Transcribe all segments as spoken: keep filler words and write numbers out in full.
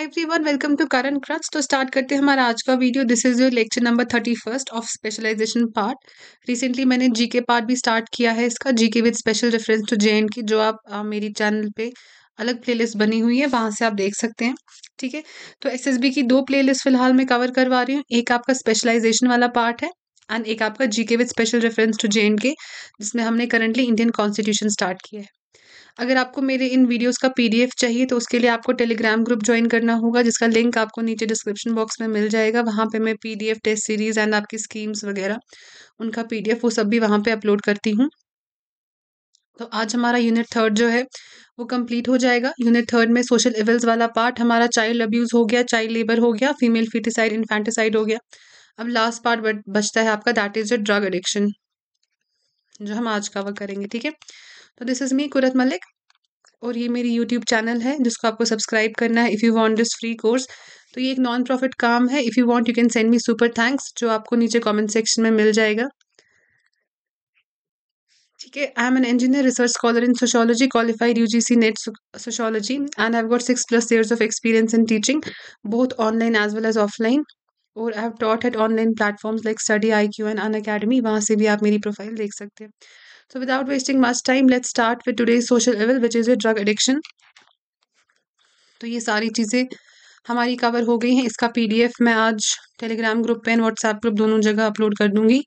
Hi everyone, welcome to current crunch. तो start करते हैं हमारा आज का video. This is your lecture number thirty first of specialisation part. Recently मैंने जीके पार्ट भी स्टार्ट किया है इसका, GK with special reference to J and K, जो आप आ, मेरी चैनल पे अलग प्लेलिस्ट बनी हुई है वहाँ से आप देख सकते हैं। ठीक है, तो एसएसबी की दो प्लेलिस्ट फिलहाल मैं कवर करवा रही हूँ। एक आपका स्पेशलाइजेशन वाला पार्ट है एंड एक आपका GK with special reference to J and K, जिसमें हमने करंटली इंडियन कॉन्स्टिट्यूशन स्टार्ट किया है। अगर आपको मेरे इन वीडियोस का पीडीएफ चाहिए तो उसके लिए आपको टेलीग्राम ग्रुप ज्वाइन करना होगा, जिसका लिंक आपको नीचे डिस्क्रिप्शन बॉक्स में मिल जाएगा। वहाँ पे मैं पीडीएफ टेस्ट सीरीज एंड आपकी स्कीम्स वगैरह उनका पीडीएफ वो सब भी वहाँ पे अपलोड करती हूँ। तो आज हमारा यूनिट थर्ड जो है वो कंप्लीट हो जाएगा। यूनिट थर्ड में सोशल इविल्स वाला पार्ट हमारा चाइल्ड अब्यूज हो गया, चाइल्ड लेबर हो गया, फीमेल फीटिसाइड इन्फेंटिसाइड हो गया। अब लास्ट पार्ट बचता है आपका, that is your drug addiction, जो हम आज कवर करेंगे। ठीक है, तो this is me Qurat Malik और ये मेरी यूट्यूब चैनल है जिसको आपको सब्सक्राइब करना है if you want this free course. तो ये एक नॉन प्रॉफिट काम है। If you want you can send me super thanks, जो आपको नीचे कमेंट सेक्शन में मिल जाएगा। ठीक है, I am an engineer research scholar in sociology, qualified UGC NET sociology and I have got six plus years of experience in teaching both online as well as offline और I have taught at online platforms like study I Q and Unacademy. वहाँ से भी आप मेरी profile देख सकते हैं। So without wasting much time, let's start with today's social evil, which is your drug addiction. तो ये सारी चीज़ें हमारी कवर हो गई हैं। इसका पीडीएफ मैं आज टेलीग्राम ग्रुप पे एंड व्हाट्सएप ग्रुप दोनों जगह अपलोड कर दूंगी।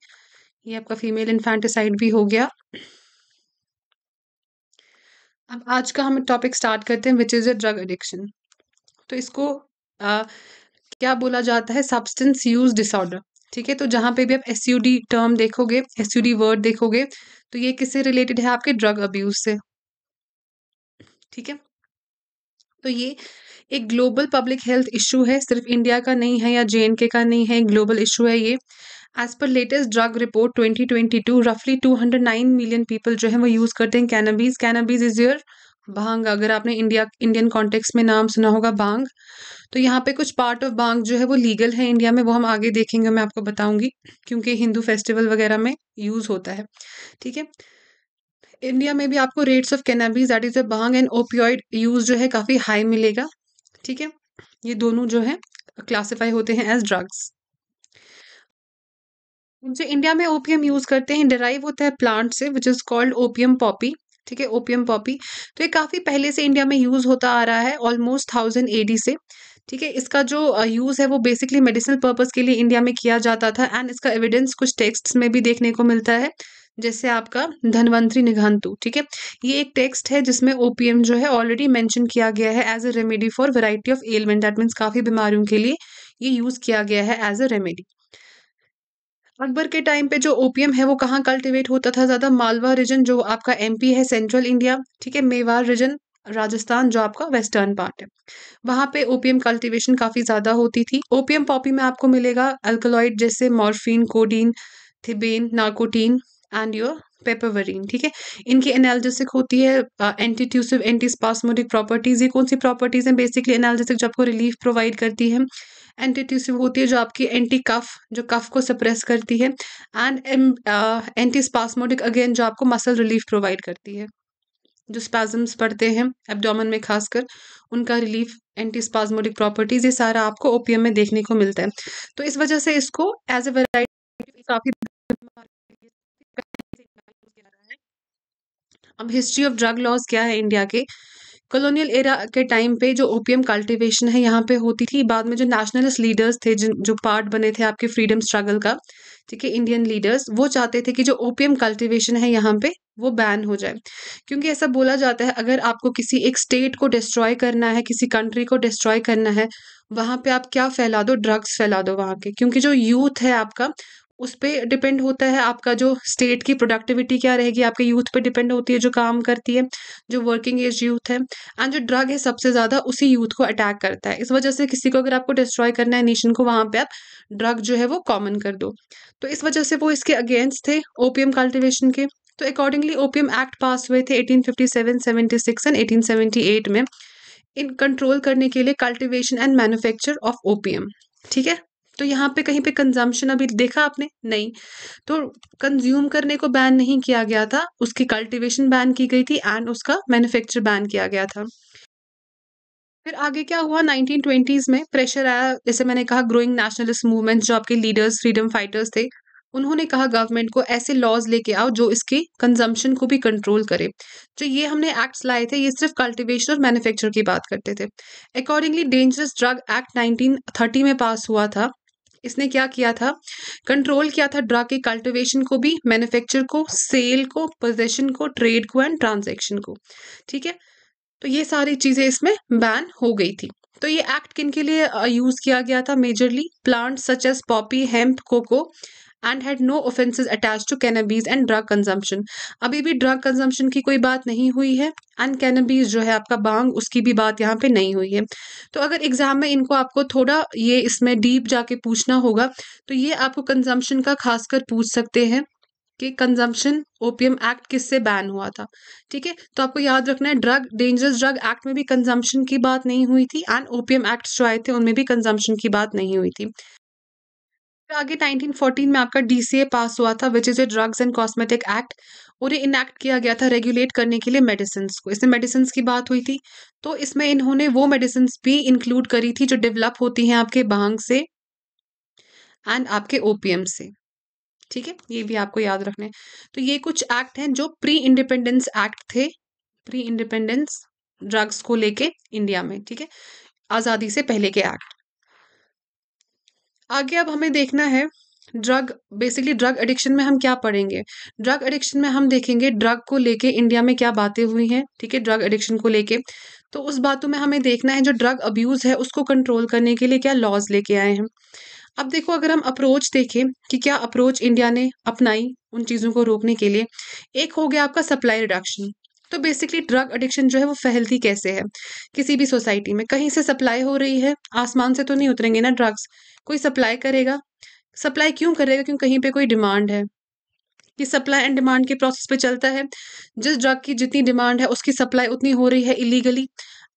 ये आपका फीमेल इन्फेंटिसाइड भी हो गया। अब आज का हम टॉपिक स्टार्ट करते हैं, which is a drug addiction. तो इसको आ, क्या बोला जाता है, सब्सटेंस यूज डिसऑर्डर। ठीक है, तो जहाँ पे भी आप एस यू डी टर्म देखोगे, एस यू डी वर्ड देखोगे, तो ये किससे रिलेटेड है, आपके ड्रग अब्यूज से। ठीक है, तो ये एक ग्लोबल पब्लिक हेल्थ इशू है, सिर्फ इंडिया का नहीं है या जेएनके का नहीं है, ग्लोबल इशू है ये। एज पर latest drug report twenty twenty two, रफली two hundred nine million people जो है वो यूज़ करते हैं cannabis. Cannabis is your bhang, अगर आपने इंडिया इंडियन कॉन्टेक्स्ट में नाम सुना होगा भांग। तो यहाँ पे कुछ पार्ट ऑफ भांग जो है वो लीगल है इंडिया में, वो हम आगे देखेंगे, मैं आपको बताऊंगी, क्योंकि हिंदू फेस्टिवल वगैरह में यूज़ होता है। ठीक है, इंडिया में भी आपको rates of cannabis that is a bhang and opioid use जो है काफ़ी हाई मिलेगा। ठीक है, ये दोनों जो है क्लासीफाई होते हैं एज ड्रग्स। जो इंडिया में ओपीएम यूज़ करते हैं डिराइव होता है प्लांट से, which is called opium poppy. ठीक है, ओपियम पॉपी, तो ये काफ़ी पहले से इंडिया में यूज़ होता आ रहा है, ऑलमोस्ट थाउजेंड एडी से। ठीक है, इसका जो यूज़ है वो बेसिकली मेडिसिनल पर्पस के लिए इंडिया में किया जाता था एंड इसका एविडेंस कुछ टेक्स्ट्स में भी देखने को मिलता है, जैसे आपका धनवंतरी निघंतु। ठीक है, ये एक टेक्स्ट है जिसमें ओपीएम जो है ऑलरेडी मेंशन किया गया है as a remedy for variety of ailment, that means काफ़ी बीमारियों के लिए ये यूज़ किया गया है एज अ रेमेडी। अकबर के टाइम पे जो ओपीएम है वो कहाँ कल्टीवेट होता था ज़्यादा, मालवा रीजन जो आपका एमपी है सेंट्रल इंडिया, ठीक है, मेवाड़ रीजन राजस्थान जो आपका वेस्टर्न पार्ट है, वहाँ पे ओपीएम कल्टीवेशन काफ़ी ज़्यादा होती थी। ओपीएम पॉपी में आपको मिलेगा अल्कलॉइड जैसे morphine, codeine, thebaine, narcotine and your papaverine. ठीक है, इनकी एनाल्जेसिक होती है, एंटीट्यूसिव, एंटीस्पास्मोडिक प्रॉपर्टीज़। ये कौन सी प्रॉपर्टीज़ हैं, बेसिकली एनाल्जेसिक जो आपको रिलीफ प्रोवाइड करती है, एंटीट्यूसिव होती है जो आपकी एंटी कफ, जो कफ को सप्रेस करती है, एंड एंटीस्पास्मोडिक अगेन जो आपको मसल रिलीफ प्रोवाइड करती है, जो स्पैज़म्स पड़ते हैं एब्डोमेन में खासकर, उनका रिलीफ, एंटीस्पास्मोडिक प्रॉपर्टीज़, ये सारा आपको ओपीएम में देखने को मिलता है। तो इस वजह से इसको एज ए वैरायटी काफ़ी। अब हिस्ट्री ऑफ ड्रग लॉज क्या है इंडिया के, कॉलोनियल एरा के टाइम पे जो ओपीएम कल्टीवेशन है यहाँ पे होती थी, बाद में जो नेशनलिस्ट लीडर्स थे जिन जो पार्ट बने थे आपके फ्रीडम स्ट्रगल का, ठीक है, इंडियन लीडर्स, वो चाहते थे कि जो ओपीएम कल्टीवेशन है यहाँ पे वो बैन हो जाए, क्योंकि ऐसा बोला जाता है अगर आपको किसी एक स्टेट को डिस्ट्रॉय करना है, किसी कंट्री को डिस्ट्रॉय करना है, वहाँ पे आप क्या फैला दो, ड्रग्स फैला दो वहाँ के, क्योंकि जो यूथ है आपका उस पर डिपेंड होता है आपका जो स्टेट की प्रोडक्टिविटी क्या रहेगी, आपके यूथ पे डिपेंड होती है जो काम करती है, जो वर्किंग एज यूथ है, एंड जो ड्रग है सबसे ज़्यादा उसी यूथ को अटैक करता है। इस वजह से किसी को अगर आपको डिस्ट्रॉय करना है नेशन को, वहाँ पे आप ड्रग जो है वो कॉमन कर दो। तो इस वजह से वो इसके अगेंस्ट थे ओपीएम कल्टिवेशन के। तो अकॉर्डिंगली ओपीएम एक्ट पास हुए थे eighteen fifty seven, seventy six and eighteen seventy eight में, इन कंट्रोल करने के लिए cultivation and manufacture of opium. ठीक है, तो यहाँ पे कहीं पे कंजम्पशन अभी देखा आपने नहीं, तो कंज्यूम करने को बैन नहीं किया गया था, उसकी कल्टीवेशन बैन की गई थी एंड उसका मैन्युफैक्चर बैन किया गया था। फिर आगे क्या हुआ, नाइनटीन ट्वेंटीज़ में प्रेशर आया, जैसे मैंने कहा ग्रोइंग नेशनलिस्ट मूवमेंट, जो आपके लीडर्स फ्रीडम फाइटर्स थे, उन्होंने कहा गवर्नमेंट को ऐसे लॉज लेके आओ जो इसके कंजम्पशन को भी कंट्रोल करे। जो ये हमने एक्ट्स लाए थे ये सिर्फ कल्टिवेशन और मैन्युफैक्चर की बात करते थे। Accordingly dangerous drug act nineteen thirty में पास हुआ था। इसने क्या किया था, कंट्रोल किया था ड्रग के कल्टिवेशन को भी, मैन्युफैक्चर को, सेल को, पोजेशन को, ट्रेड को एंड ट्रांजेक्शन को। ठीक है, तो ये सारी चीज़ें इसमें बैन हो गई थी। तो ये एक्ट किन के लिए यूज़ किया गया था, majorly plants such as poppy, hemp, coca and had no offences attached to cannabis and drug consumption। अभी भी ड्रग कंजम्पशन की कोई बात नहीं हुई है, एंड कैनबीज जो है आपका बांग, उसकी भी बात यहाँ पे नहीं हुई है। तो अगर एग्जाम में इनको आपको थोड़ा ये इसमें डीप जाके पूछना होगा तो ये आपको कंजम्पशन का खासकर पूछ सकते हैं कि कंजम्पशन ओपीएम एक्ट किससे बैन हुआ था। ठीक है, तो आपको याद रखना है ड्रग डेंजरस ड्रग एक्ट में भी कंजम्पशन की बात नहीं हुई थी, एंड ओपीएम एक्ट जो आए थे उनमें भी कंजम्पशन की बात नहीं हुई थी। आगे नाइनटीन फोर्टीन में आपका डीसीए पास हुआ था, which is a drugs and cosmetic act, और ये इनएक्ट किया गया था रेगुलेट करने के लिए मेडिसिन को। इसमें मेडिसिन की बात हुई थी, तो इसमें इन्होंने वो मेडिसिन भी इंक्लूड करी थी जो डेवलप होती हैं आपके भांग से एंड आपके ओपीएम से। ठीक है, ये भी आपको याद रखना है। तो ये कुछ एक्ट हैं जो प्री इंडिपेंडेंस एक्ट थे, प्री इंडिपेंडेंस ड्रग्स को लेके इंडिया में। ठीक है, आज़ादी से पहले के एक्ट। आगे अब हमें देखना है ड्रग, बेसिकली ड्रग एडिक्शन में हम क्या पढ़ेंगे। ड्रग एडिक्शन में हम देखेंगे ड्रग को लेके इंडिया में क्या बातें हुई हैं। ठीक है, ड्रग एडिक्शन को लेके तो उस बातों में हमें देखना है जो ड्रग अब्यूज़ है उसको कंट्रोल करने के लिए क्या लॉज लेके आए हैं। अब देखो, अगर हम अप्रोच देखें कि क्या अप्रोच इंडिया ने अपनाई उन चीज़ों को रोकने के लिए, एक हो गया आपका सप्लाई रिडक्शन। तो बेसिकली ड्रग एडिक्शन जो है वो फैलती कैसे है, किसी भी सोसाइटी में कहीं से सप्लाई हो रही है, आसमान से तो नहीं उतरेंगे ना ड्रग्स, कोई सप्लाई करेगा। सप्लाई क्यों करेगा, क्योंकि कहीं पे कोई डिमांड है, कि सप्लाई एंड डिमांड के प्रोसेस पे चलता है। जिस ड्रग की जितनी डिमांड है उसकी सप्लाई उतनी हो रही है इलीगली,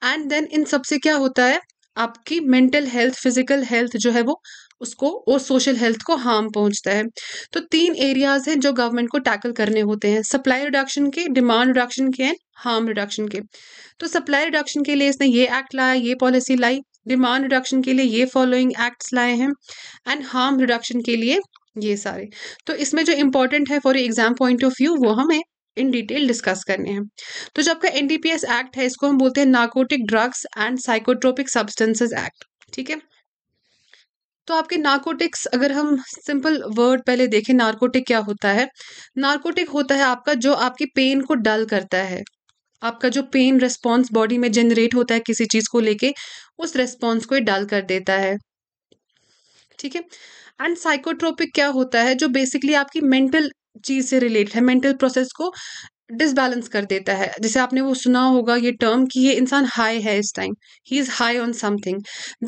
एंड देन इन सब से क्या होता है, आपकी मेंटल हेल्थ, फिजिकल हेल्थ जो है वो उसको, और सोशल हेल्थ को हार्म पहुंचता है। तो तीन एरियाज हैं जो गवर्नमेंट को टैकल करने होते हैं, सप्लाई रिडक्शन के, डिमांड रिडक्शन के एंड हार्म रिडक्शन के। तो सप्लाई रिडक्शन के लिए इसने ये एक्ट लाया, ये पॉलिसी लाई, डिमांड रिडक्शन के लिए ये फॉलोइंग एक्ट्स लाए हैं, एंड हार्म रिडक्शन के लिए ये सारे। तो इसमें जो इम्पोर्टेंट है for exam point of view वो हमें इन डिटेल डिस्कस करने हैं। तो जो आपका एनडीपीएस एक्ट है इसको हम बोलते हैं narcotic drugs and psychotropic substances act. ठीक है, तो आपके नार्कोटिक्स, अगर हम सिंपल वर्ड पहले देखें, नार्कोटिक क्या होता है, नार्कोटिक होता है आपका जो आपकी पेन को डल करता है, आपका जो पेन रिस्पॉन्स बॉडी में जनरेट होता है किसी चीज़ को लेके, उस रिस्पॉन्स को ये डल कर देता है। ठीक है, एंड साइकोट्रोपिक क्या होता है, जो बेसिकली आपकी मेंटल चीज़ से रिलेटेड है, मेंटल प्रोसेस को डिसबैलेंस कर देता है। जैसे आपने वो सुना होगा ये टर्म कि ये इंसान हाई है इस time, he is high on something,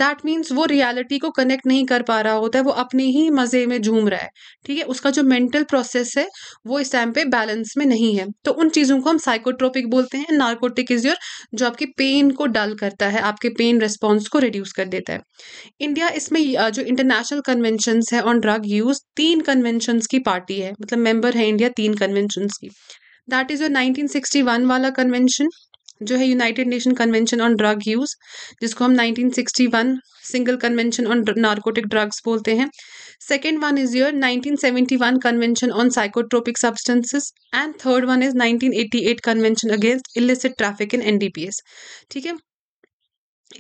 that means वो रियलिटी को कनेक्ट नहीं कर पा रहा होता है, वो अपने ही मज़े में झूम रहा है। ठीक है, उसका जो मेंटल प्रोसेस है वो इस टाइम पे बैलेंस में नहीं है, तो उन चीज़ों को हम साइकोट्रोपिक बोलते हैं। नार्कोटिक इज़ योर, जो आपकी पेन को डल करता है, आपके पेन रिस्पॉन्स को रिड्यूस कर देता है। इंडिया इसमें जो इंटरनेशनल कन्वेंशनस है ऑन ड्रग यूज़, तीन कन्वेंशनस की पार्टी है, मतलब मेम्बर है इंडिया तीन कन्वेंशनस की। That is your nineteen sixty one वाला कन्वेंशन जो है United nation convention on drug use, जिसको हम nineteen sixty one single convention on narcotic drugs बोलते हैं। Second one is your nineteen seventy one convention on psychotropic substances, and third one is nineteen eighty eight convention against illicit traffic in NDPS. ठीक है,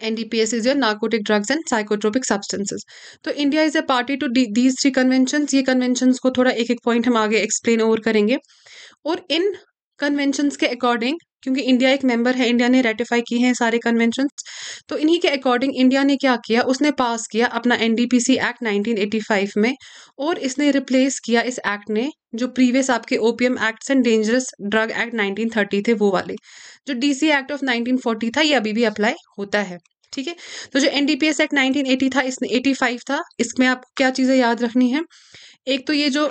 N D P S is your narcotic drugs and psychotropic substances। तो India is a party to these three conventions. ये conventions को थोड़ा एक एक point हम आगे एक्सप्लेन और करेंगे, और इन कन्वेंशंस के अकॉर्डिंग, क्योंकि इंडिया एक मेंबर है, इंडिया ने रेटिफाई की हैं सारे कन्वेंशंस, तो इन्हीं के अकॉर्डिंग इंडिया ने क्या किया, उसने पास किया अपना NDPC act nineteen eighty five में, और इसने रिप्लेस किया इस एक्ट ने जो प्रीवियस आपके opium acts and dangerous drug act nineteen thirty थे वो वाले। जो DC act of nineteen forty था ये अभी भी अप्लाई होता है। ठीक है, तो जो एनडीपीएस एक्ट नाइनटीन एटी था, इसमें एटी फाइव था, इसमें आपको क्या चीज़ें याद रखनी है, एक तो ये जो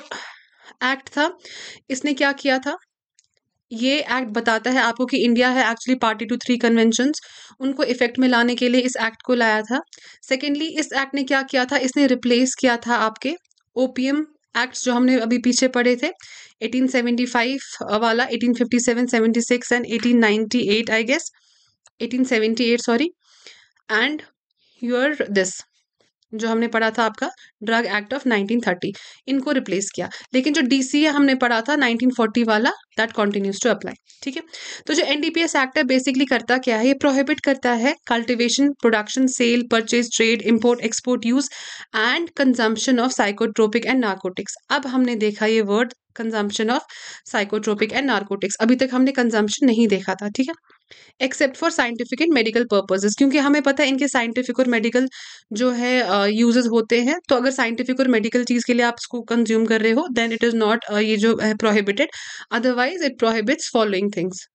एक्ट था इसने क्या किया था, ये एक्ट बताता है आपको कि इंडिया है actually party to three conventions, उनको इफेक्ट में लाने के लिए इस एक्ट को लाया था। सेकेंडली, इस एक्ट ने क्या किया था, इसने रिप्लेस किया था आपके ओपीएम एक्ट्स जो हमने अभी पीछे पढ़े थे, एटीन सेवेंटी फाइव वाला, eighteen fifty seven, seventy six and eighteen ninety eight I guess, eighteen seventy eight sorry, and your this जो हमने पढ़ा था आपका drug act of nineteen thirty, इनको रिप्लेस किया. लेकिन जो डीसीए हमने पढ़ा था नाइनटीन फोर्टी वाला, दैट कंटिन्यूज टू अप्लाई. ठीक है, तो जो एनडीपीएस एक्ट है बेसिकली करता क्या है, ये प्रोहिबिट करता है cultivation, production, sale, purchase, trade, import, export, use and consumption of psychotropic and narcotics. अब हमने देखा ये word consumption of psychotropic and narcotics, अभी तक हमने कंजम्पशन नहीं देखा था. ठीक है, except for scientific and medical purposes, क्योंकि हमें पता है इनके साइंटिफिक और मेडिकल जो है यूजेस uh, होते हैं. तो अगर साइंटिफिक और मेडिकल चीज़ के लिए आप इसको कंज्यूम कर रहे हो देन इट इज़ नॉट ये जो है prohibited, otherwise it prohibits following things.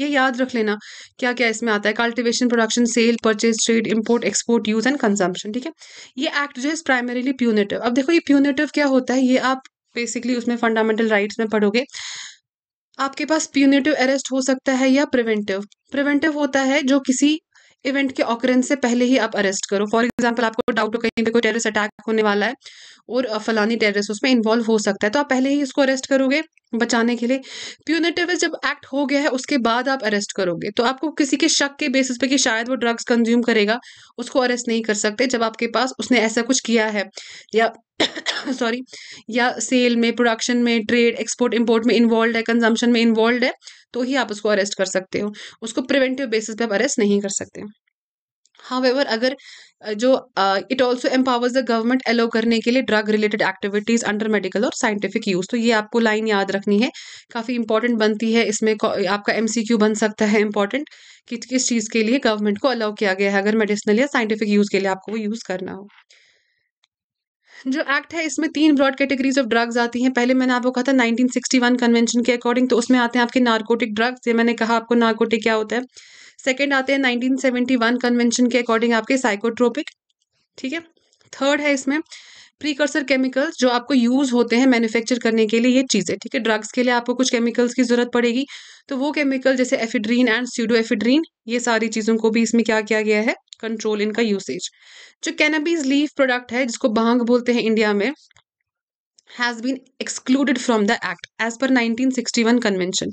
ये याद रख लेना क्या क्या इसमें आता है, cultivation, production, sale, purchase, trade, import, export, use and consumption. ठीक है, ये एक्ट जो है प्राइमरीली प्यूनेटिव. अब देखो ये प्यूनेटिव क्या होता है, ये आप बेसिकली उसमें फंडामेंटल राइट्स में पढ़ोगे. आपके पास प्यूनेटिव अरेस्ट हो सकता है या प्रिवेंटिव. प्रिवेंटिव होता है जो किसी इवेंट के ऑकरेंस से पहले ही आप अरेस्ट करो. फॉर एग्जांपल आपको डाउट हो कहीं पे कोई टेररिस्ट अटैक होने वाला है और फलानी टेररिस्ट उसमें इन्वॉल्व हो सकता है, तो आप पहले ही उसको अरेस्ट करोगे बचाने के लिए. प्यूनेटिव इज जब एक्ट हो गया है उसके बाद आप अरेस्ट करोगे, तो आपको किसी के शक के बेसिस पे कि शायद वो ड्रग्स कंज्यूम करेगा उसको अरेस्ट नहीं कर सकते जब आपके पास उसने ऐसा कुछ किया है या सॉरी या सेल में, प्रोडक्शन में, ट्रेड, एक्सपोर्ट, इंपोर्ट में इन्वॉल्व है, कंजम्पशन में इन्वॉल्व है, तो ही आप उसको अरेस्ट कर सकते हो. उसको प्रिवेंटिव बेसिस पे आप अरेस्ट नहीं कर सकते. हाउएवर अगर जो it also empowers the government allow करने के लिए drug related activities under medical और साइंटिफिक यूज. तो ये आपको लाइन याद रखनी है, काफ़ी इंपॉर्टेंट बनती है. इसमें आपका एमसीक्यू बन सकता है इंपॉर्टेंट कि किस चीज़ के लिए गवर्नमेंट को अलाउ किया गया है अगर मेडिसिनल या साइंटिफिक यूज के लिए आपको वो यूज़ करना हो. जो एक्ट है इसमें तीन ब्रॉड कैटेगरीज ऑफ ड्रग्स आती हैं. पहले मैंने आपको कहा था नाइनटीन सिक्सटी वन कन्वेंशन के अकॉर्डिंग, तो उसमें आते हैं आपके नार्कोटिक ड्रग्स, ये मैंने कहा आपको नार्कोटिक क्या होता है. सेकंड आते हैं नाइनटीन सेवेंटी वन कन्वेंशन के अकॉर्डिंग आपके साइकोट्रोपिक. ठीक है, थर्ड है इसमें प्रीकर्सर केमिकल्स जो आपको यूज़ होते हैं मैन्युफैक्चर करने के लिए ये चीज़ें. ठीक है, ड्रग्स के लिए आपको कुछ केमिकल्स की ज़रूरत पड़ेगी, तो वो केमिकल जैसे एफिड्रीन एंड स्यूडो एफिड्रीन, ये सारी चीज़ों को भी इसमें क्या किया गया है, कंट्रोल इनका यूसेज. जो कैनबीज लीफ प्रोडक्ट है जिसको भांग बोलते हैं इंडिया में, has been excluded from the act as per nineteen sixty one convention.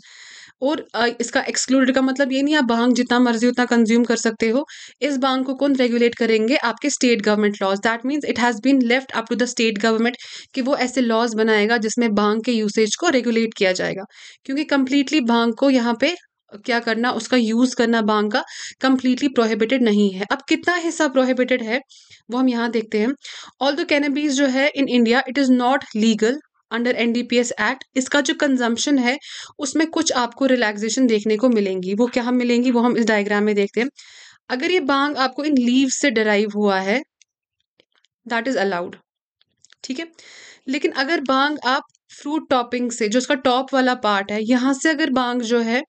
और इसका एक्सक्लूडेड का मतलब ये नहीं आप भांग जितना मर्जी उतना कंज्यूम कर सकते हो. इस भांग को कौन रेगुलेट करेंगे, आपके state government laws. That means it has been left up to the state government कि वो ऐसे लॉज बनाएगा जिसमें भांग के यूसेज को रेगुलेट किया जाएगा, क्योंकि कम्प्लीटली भांग को यहाँ पे क्या करना, उसका यूज़ करना भांग का कम्प्लीटली प्रोहिबिटेड नहीं है. अब कितना हिस्सा प्रोहिबिटेड है वो हम यहाँ देखते हैं. ऑल दो कैनबीज जो है in India it is not legal under NDPS act, इसका जो कंजम्पशन है उसमें कुछ आपको रिलैक्सेशन देखने को मिलेंगी. वो क्या हम मिलेंगी वो हम इस डायग्राम में देखते हैं. अगर ये भांग आपको इन लीव से डिराइव हुआ है दैट इज़ अलाउड. ठीक है, लेकिन अगर भांग आप फ्रूट टॉपिंग से, जो उसका टॉप वाला पार्ट है, यहाँ से अगर भांग जो है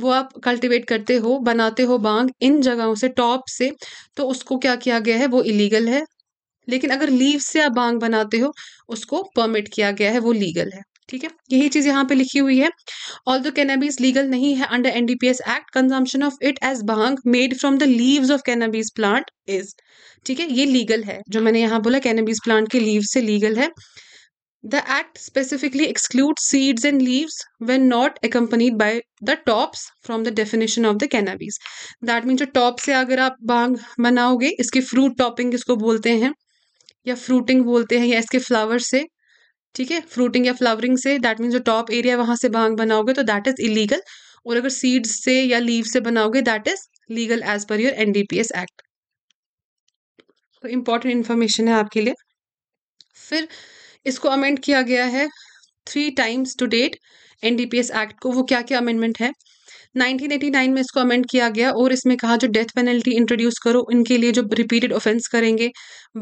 वो आप कल्टिवेट करते हो, बनाते हो भांग इन जगहों से, टॉप से, तो उसको क्या किया गया है, वो इलीगल है. लेकिन अगर लीव से आप भांग बनाते हो उसको परमिट किया गया है, वो लीगल है. ठीक है, यही चीज़ यहाँ पे लिखी हुई है. ऑल्दो कैनबीज लीगल नहीं है under NDPS act, consumption of it as bhang made from the leaves of cannabis plant is. ठीक है, ये लीगल है. जो मैंने यहाँ बोला कैनबीज प्लांट के लीव से लीगल है. The act specifically exclude seeds and leaves when not accompanied by the tops from the definition of the cannabis. That mean जो टॉप से अगर आप भांग बनाओगे, इसकी फ्रूट टॉपिंग इसको बोलते हैं या फ्रूटिंग बोलते हैं, या इसके फ्लावर से, ठीक है, फ्रूटिंग या फ्लावरिंग से, दैट मीन्स जो टॉप एरिया वहाँ से भांग बनाओगे तो दैट इज़ इलीगल. और अगर सीड्स से या लीव से बनाओगे that is legal as per your NDPS act. तो इम्पॉर्टेंट इन्फॉर्मेशन है आपके लिए. फिर इसको अमेंड किया गया है three times to date NDPS act को. वो क्या क्या अमेंडमेंट है, नाइनटीन एटी नाइन में इसको अमेंड किया गया और इसमें कहा जो डेथ पेनल्टी इंट्रोड्यूस करो इनके लिए जो रिपीटेड ऑफेंस करेंगे,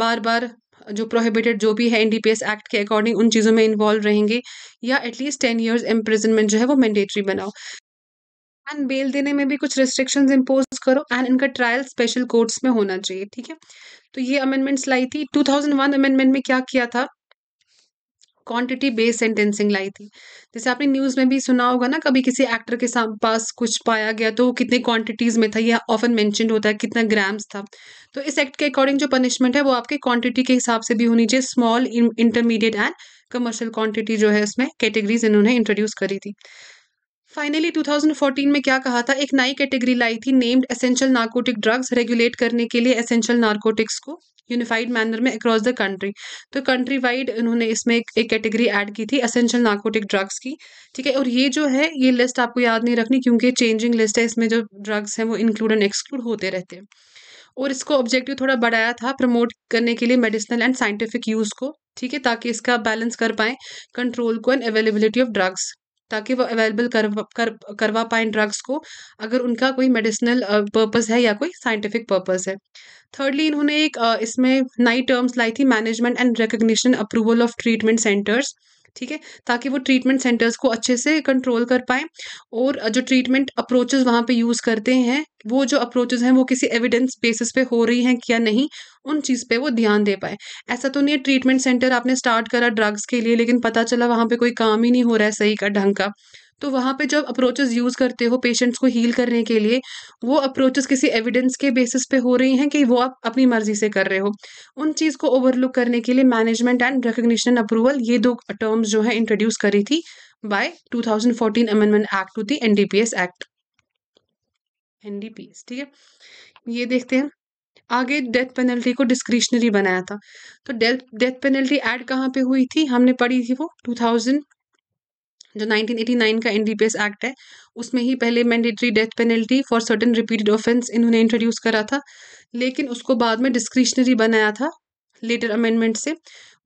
बार बार जो प्रोहिबिटेड जो भी है एनडीपीएस एक्ट के अकॉर्डिंग उन चीज़ों में इन्वॉल्व रहेंगे, या एटलीस्ट टेन ईयर्स इम्प्रिजनमेंट जो है वो मैंडेटरी बनाओ. एंड बेल देने में भी कुछ रिस्ट्रिक्शंस इम्पोज करो एंड इनका ट्रायल स्पेशल कोर्ट्स में होना चाहिए. ठीक है, तो ये अमेंडमेंट्स लाई थी. टू थाउज़ेंड वन अमेंडमेंट में क्या किया था, क्वांटिटी बेस्ड सेंटेंसिंग लाई थी. जैसे आपने न्यूज़ में भी सुना होगा ना, कभी किसी एक्टर के पास कुछ पाया गया तो कितने क्वांटिटीज़ में था, यह ऑफन मेंशन्ड होता है, कितना ग्राम्स था. तो इस एक्ट के अकॉर्डिंग जो पनिशमेंट है वो आपके क्वांटिटी के हिसाब से भी होनी चाहिए. Small, intermediate and commercial quantity जो है इसमें कैटेगरीज इन्होंने इंट्रोड्यूस करी थी. फाइनली टू थाउजेंड फोर्टीन में क्या कहा था, एक नई कैटेगरी लाई थी named essential narcotic drugs, regulate करने के लिए एसेंशियल नार्कोटिक्स को यूनिफाइड मैनर में अक्रॉस द कंट्री। तो कंट्री वाइड उन्होंने इसमें एक कैटेगरी ऐड की थी एसेंशियल नार्कोटिक ड्रग्स की, ठीक है। और ये जो है ये लिस्ट आपको याद नहीं रखनी क्योंकि चेंजिंग लिस्ट है, इसमें जो ड्रग्स हैं वो इंक्लूड एंड एक्सक्लूड होते रहते हैं। और इसको ऑब्जेक्टिव थोड़ा बढ़ाया था प्रमोट करने के लिए मेडिसिनल एंड साइंटिफिक यूज़ को, ठीक है, ताकि इसका बैलेंस कर पाएँ कंट्रोल को एंड अवेलेबिलिटी ऑफ ड्रग्स, ताकि वो अवेलेबल करवा कर, करवा पाएँ ड्रग्स को अगर उनका कोई मेडिसिनल पर्पस है या कोई साइंटिफिक पर्पस है। थर्डली इन्होंने एक इसमें नई टर्म्स लाई थी management and recognition approval of treatment centres, ठीक है, ताकि वो ट्रीटमेंट सेंटर्स को अच्छे से कंट्रोल कर पाएँ और जो ट्रीटमेंट अप्रोचेस वहाँ पे यूज़ करते हैं वो जो अप्रोचेस हैं वो किसी एविडेंस बेसिस पे हो रही हैं क्या नहीं, उन चीज़ पे वो ध्यान दे पाए। ऐसा तो नहीं है ट्रीटमेंट सेंटर आपने स्टार्ट करा ड्रग्स के लिए लेकिन पता चला वहाँ पे कोई काम ही नहीं हो रहा है सही का ढंग का, तो वहाँ पे जब अप्रोचेस यूज़ करते हो पेशेंट्स को हील करने के लिए, वो अप्रोचेस किसी एविडेंस के बेसिस पे हो रही हैं कि वो आप अपनी मर्जी से कर रहे हो, उन चीज़ को ओवरलुक करने के लिए मैनेजमेंट एंड रिकग्निशन अप्रूवल, ये दो टर्म्स जो है इंट्रोड्यूस करी थी by two thousand fourteen amendment act to the NDPS act, NDPS, ठीक है। ये देखते हैं आगे, डेथ पेनल्टी को डिस्क्रिशनरी बनाया था। तो डेथ पेनल्टी एड कहाँ पे हुई थी, हमने पढ़ी थी वो टू थाउजेंड जो नाइनटीन एटी नाइन का एनडीपीएस एक्ट है उसमें ही पहले mandatory death penalty for certain repeated offence इन्होंने इंट्रोड्यूस करा था, लेकिन उसको बाद में डिस्क्रिशनरी बनाया था लेटर अमेंडमेंट से।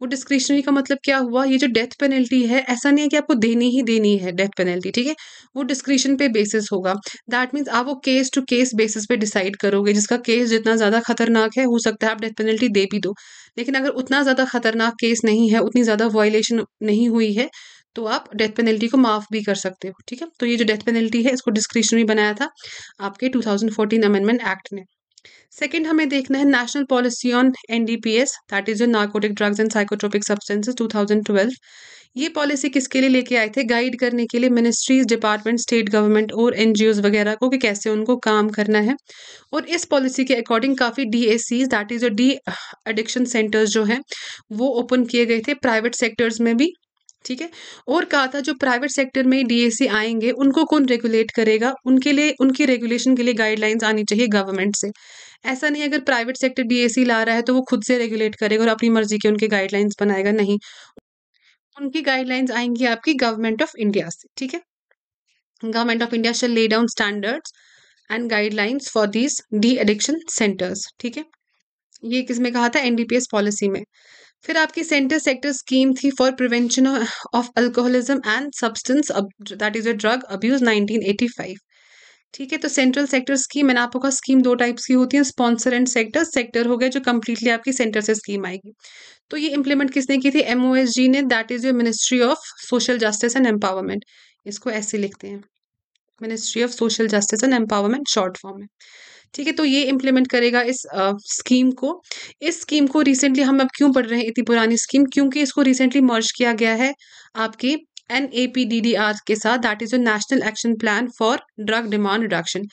वो डिस्क्रिशनरी का मतलब क्या हुआ, ये जो डेथ पेनल्टी है ऐसा नहीं है कि आपको देनी ही देनी है डेथ पेनल्टी, ठीक है, वो डिस्क्रिशन पे बेसिस होगा। दैट मीन्स आप वो केस टू केस बेसिस पे डिसाइड करोगे, जिसका केस जितना ज़्यादा खतरनाक है हो सकता है आप डेथ पेनल्टी दे भी दो, लेकिन अगर उतना ज़्यादा खतरनाक केस नहीं है, उतनी ज़्यादा वायलेशन नहीं हुई है तो आप डेथ पेनल्टी को माफ़ भी कर सकते हो, ठीक है। तो ये जो डेथ पेनल्टी है इसको डिस्क्रिशनरी बनाया था आपके two thousand fourteen amendment act ने। सेकंड हमें देखना है national policy on NDPS that is narcotic drugs and psychotropic substances two thousand twelve. ये पॉलिसी किसके लिए लेके आए थे, गाइड करने के लिए मिनिस्ट्रीज, डिपार्टमेंट, स्टेट गवर्नमेंट और एनजीओज वगैरह को कि कैसे उनको काम करना है। और इस पॉलिसी के अकॉर्डिंग काफ़ी DACs that is de addiction centres जो हैं वो ओपन किए गए थे प्राइवेट सेक्टर्स में भी, ठीक है। और कहा था जो प्राइवेट सेक्टर में डीएसी आएंगे उनको कौन रेगुलेट करेगा, उनके लिए उनकी रेगुलेशन के लिए गाइडलाइंस आनी चाहिए गवर्नमेंट से। ऐसा नहीं अगर प्राइवेट सेक्टर डीएसी ला रहा है तो वो खुद से रेगुलेट करेगा और अपनी मर्जी के उनके गाइडलाइंस बनाएगा, नहीं, उनकी गाइडलाइंस आएंगी आपकी गवर्नमेंट ऑफ इंडिया से, ठीक है। Government of India shall lay down standards and guidelines for these de addiction centres, ठीक है। ये किसमें कहा था, एनडीपीएस पॉलिसी में। फिर आपकी सेंटर सेक्टर स्कीम थी for prevention of alcoholism and substance that is a drug abuse nineteen eighty five, ठीक है। तो सेंट्रल सेक्टर स्कीम, मैंने आपको कहा स्कीम दो टाइप्स की होती है, स्पॉन्सर एंड सेक्टर। सेक्टर हो गया जो कंप्लीटली आपकी सेंटर से स्कीम आएगी। तो ये इंप्लीमेंट किसने की थी, एमओएसजी ने, that is your ministry of social justice and empowerment, इसको ऐसे लिखते हैं ministry of social justice and empowerment short form में, ठीक है। तो ये इम्प्लीमेंट करेगा इस स्कीम को। इस स्कीम को रिसेंटली हम अब क्यों पढ़ रहे हैं इतनी पुरानी स्कीम, क्योंकि इसको रिसेंटली मर्ज किया गया है आपकी N A P D D R के साथ that is a national action plan for drug demand reduction.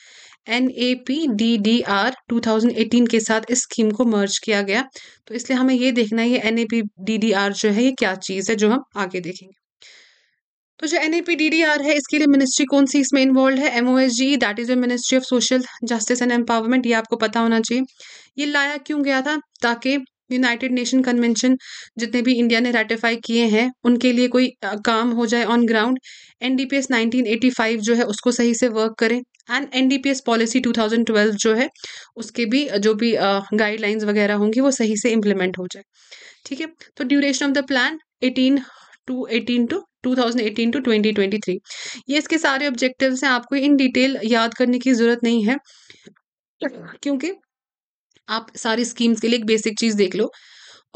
N A P D D R two thousand eighteen के साथ इस स्कीम को मर्ज किया गया, तो इसलिए हमें ये देखना है ये N A P D D R जो है ये क्या चीज़ है, जो हम आगे देखेंगे। तो जो N A P D D R है इसके लिए मिनिस्ट्री कौन सी इसमें इन्वॉल्व है, M O S G that is a ministry of social justice and empowerment, ये आपको पता होना चाहिए। ये लाया क्यों गया था, ताकि यूनाइटेड नेशन कन्वेंशन जितने भी इंडिया ने रेटिफाई किए हैं उनके लिए कोई काम हो जाए on ground, NDPS nineteen eighty five जो है उसको सही से वर्क करें, and NDPS policy two thousand twelve जो है उसके भी जो भी गाइडलाइंस वगैरह होंगी वो सही से इम्प्लीमेंट हो जाए, ठीक है। तो duration of the plan eighteen to eighteen to two thousand eighteen to twenty twenty three, ये इसके सारे ऑब्जेक्टिव्स हैं, आपको इन डिटेल याद करने की ज़रूरत नहीं है क्योंकि आप सारी स्कीम्स के लिए एक बेसिक चीज़ देख लो।